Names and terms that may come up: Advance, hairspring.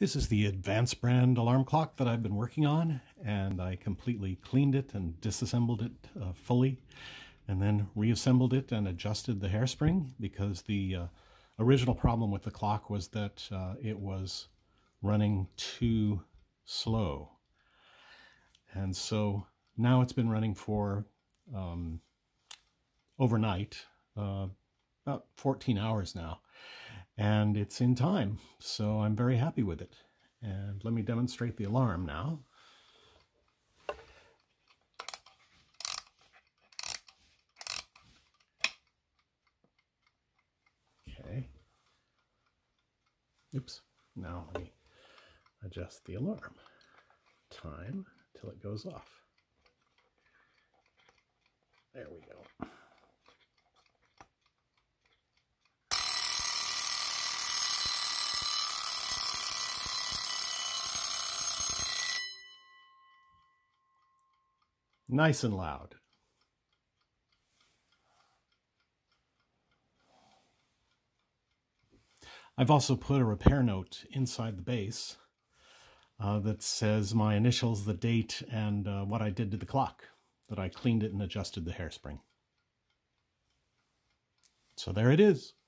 This is the Advance brand alarm clock that I've been working on, and I completely cleaned it and disassembled it fully, and then reassembled it and adjusted the hairspring, because the original problem with the clock was that it was running too slow. And so now it's been running for overnight, about 14 hours now, and it's in time, so I'm very happy with it. And let me demonstrate the alarm now. Okay. Oops. Now let me adjust the alarm time till it goes off. There we go. Nice and loud. I've also put a repair note inside the base that says my initials, the date, and what I did to the clock, that I cleaned it and adjusted the hairspring. So there it is.